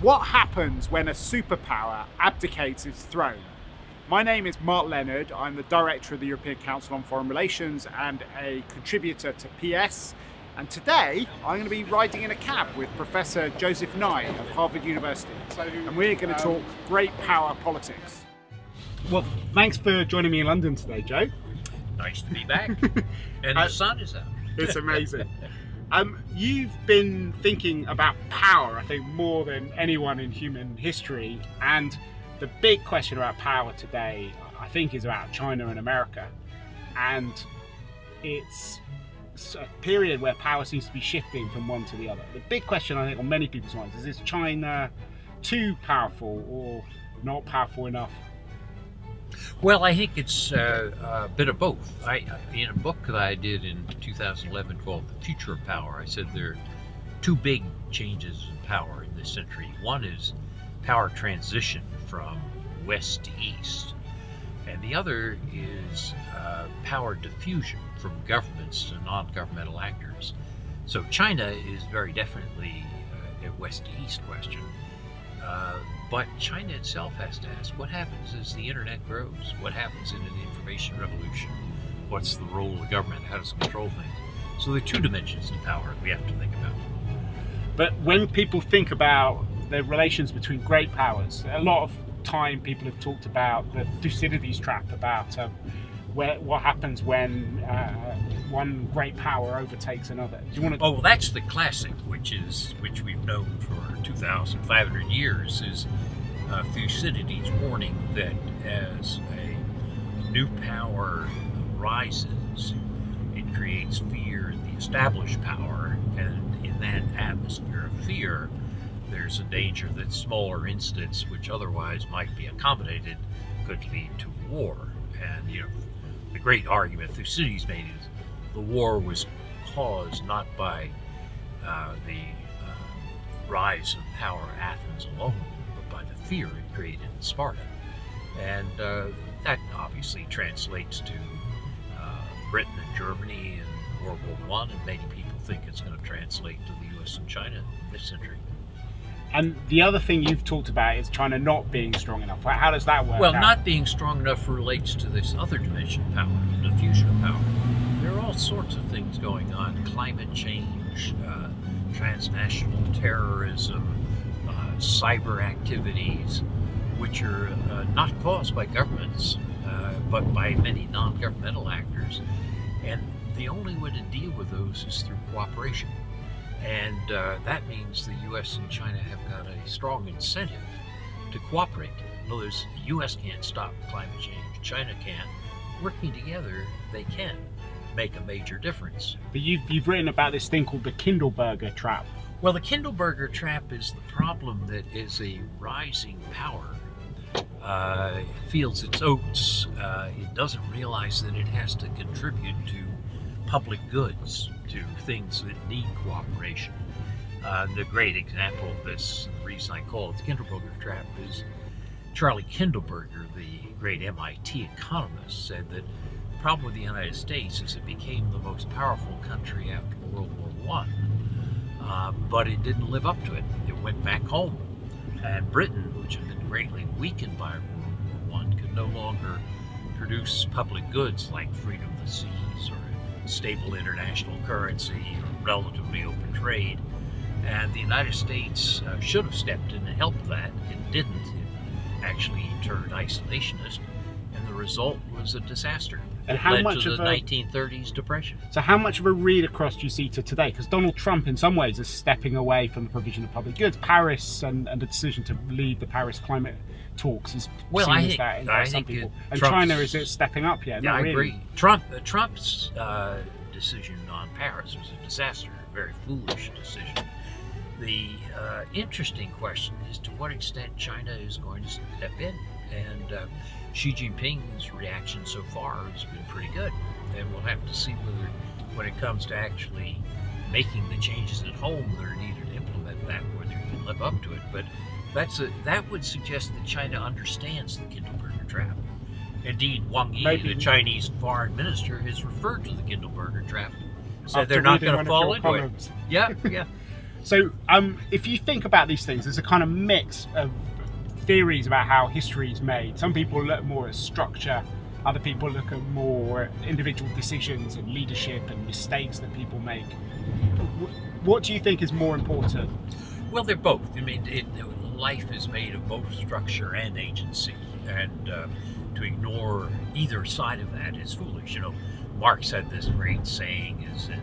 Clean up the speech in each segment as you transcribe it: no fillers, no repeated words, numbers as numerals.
What happens when a superpower abdicates its throne? My name is Mark Leonard. I'm the director of the European Council on Foreign Relations and a contributor to PS. And today, I'm going to be riding in a cab with Professor Joseph Nye of Harvard University. And we're going to talk great power politics. Well, thanks for joining me in London today, Joe. Nice to be back. And the sun is out. It's amazing. You've been thinking about power, I think, more than anyone in human history. And the big question about power today, I think, is about China and America. And it's a period where power seems to be shifting from one to the other. The big question, I think, on many people's minds is China too powerful or not powerful enough? Well, I think it's a bit of both. In a book that I did in 2011 called The Future of Power, I said there are two big changes in power in this century. One is power transition from west to east, and the other is power diffusion from governments to non-governmental actors. So China is very definitely a west to east question. But China itself has to ask, what happens as the internet grows? What happens in an information revolution? What's the role of the government? How does it control things? So there are two dimensions to power we have to think about. But when people think about the relations between great powers, a lot of time people have talked about the Thucydides trap, about what happens when one great power overtakes another. Do you want to? Oh, well, that's the classic, which we've known for 2,500 years, is Thucydides' warning that as a new power rises, it creates fear in the established power, and in that atmosphere of fear, there's a danger that smaller incidents, which otherwise might be accommodated, could lead to war. And you know, the great argument Thucydides made is the war was caused not by the rise of power in Athens alone, but by the fear it created in Sparta. And that obviously translates to Britain and Germany in World War I, and many people think it's going to translate to the US and China this century. And the other thing you've talked about is China not being strong enough. How does that work? Well, not being strong enough relates to this other dimension of power, the diffusion of power. There are all sorts of things going on: climate change, transnational terrorism, cyber activities, which are not caused by governments, but by many non-governmental actors. And the only way to deal with those is through cooperation. And that means the U.S. and China have got a strong incentive to cooperate. In other words, the U.S. can't stop climate change, China can't. Working together, they can make a major difference. But you've written about this thing called the Kindleberger Trap. Well, the Kindleberger Trap is the problem that is a rising power. It feels its oats. It doesn't realize that it has to contribute to public goods, to things that need cooperation. The great example of this, the reason I call it the Kindleberger Trap, is Charlie Kindleberger, the great MIT economist, said that the problem with the United States is it became the most powerful country after World War I, but it didn't live up to it. It went back home. And Britain, which had been greatly weakened by World War I, could no longer produce public goods like freedom of the seas or stable international currency or relatively open trade, and the United States should have stepped in and helped that. It didn't. It actually turned isolationist, and the result was a disaster. And how much of the 1930s depression. So how much of a read across do you see to today? Because Donald Trump in some ways is stepping away from the provision of public goods. Paris and the decision to leave the Paris climate talks is well, I think, and China is stepping up yet. Yeah, I agree. Trump's decision on Paris was a disaster, a very foolish decision. The interesting question is to what extent China is going to step in, and Xi Jinping's reaction so far has been pretty good, and we'll have to see whether, when it comes to actually making the changes at home that are needed to implement that, whether you can live up to it. But that would suggest that China understands the Kindleberger Trap. Indeed, Wang Yi, the Chinese foreign minister, has referred to the Kindleberger Trap, said they're not going to fall into it. Yeah, yeah. So if you think about these things, there's a kind of mix of theories about how history is made. Some people look more at structure, other people look at more individual decisions and leadership and mistakes that people make. What do you think is more important? Well, they're both. I mean, life is made of both structure and agency, and to ignore either side of that is foolish. You know, Marx had this great saying, is that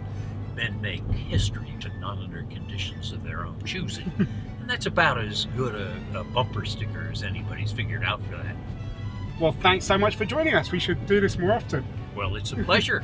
men make history, but not under conditions of their own choosing. And that's about as good a bumper sticker as anybody's figured out for that. Well, thanks so much for joining us. We should do this more often. Well, it's a pleasure.